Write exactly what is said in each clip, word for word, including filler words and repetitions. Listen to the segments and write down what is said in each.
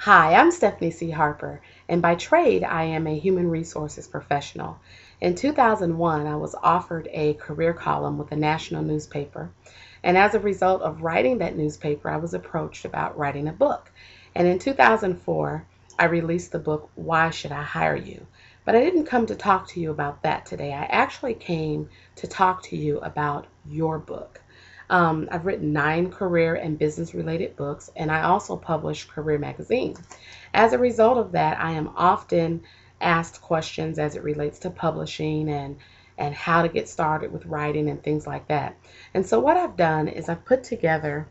Hi, I'm Stephanie C. Harper, and by trade, I am a human resources professional. In two thousand one, I was offered a career column with a national newspaper, and as a result of writing that newspaper, I was approached about writing a book. And in two thousand four, I released the book, Why Should I Hire You? But I didn't come to talk to you about that today. I actually came to talk to you about your book. Um, I've written nine career and business related books, and I also publish Career Magazine. As a result of that, I am often asked questions as it relates to publishing and, and how to get started with writing and things like that. And so what I've done is I've put together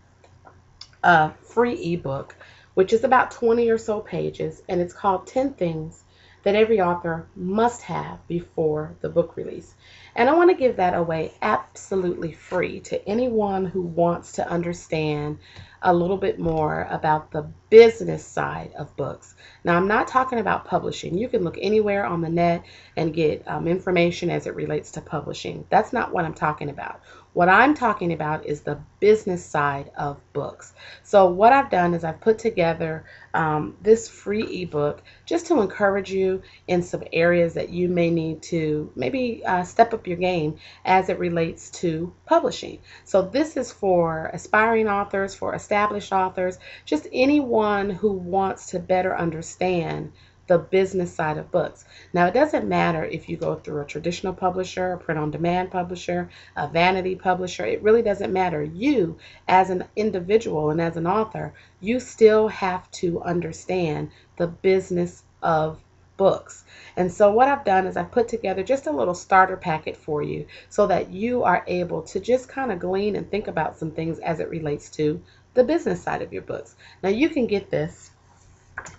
a free ebook, which is about twenty or so pages, and it's called ten Things that Every Author Must Have Before the Book Release. And I want to give that away absolutely free to anyone who wants to understand a little bit more about the business side of books. Now, I'm not talking about publishing. You can look anywhere on the net and get um, information as it relates to publishing. That's not what I'm talking about. What I'm talking about is the business side of books. So what I've done is I've put together um, this free ebook just to encourage you in some areas that you may need to maybe uh, step up your game as it relates to publishing. So this is for aspiring authors, for established authors, just anyone who wants to better understand the business side of books. Now, it doesn't matter if you go through a traditional publisher, a print-on-demand publisher, a vanity publisher. It really doesn't matter. You, as an individual and as an author, you still have to understand the business of books. And so what I've done is I've put together just a little starter packet for you so that you are able to just kind of glean and think about some things as it relates to the business side of your books. Now, you can get this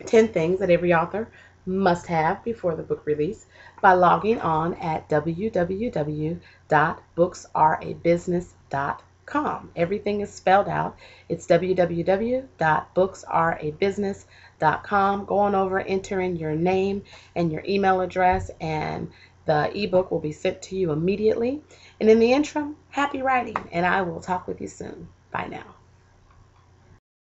ten Things That Every Author Must Have Before the Book Release by logging on at w w w dot books are a business dot com. Everything is spelled out. It's w w w dot books are a business dot com. Go on over, enter in your name and your email address, and the ebook will be sent to you immediately. And in the interim, happy writing, and I will talk with you soon. Bye now.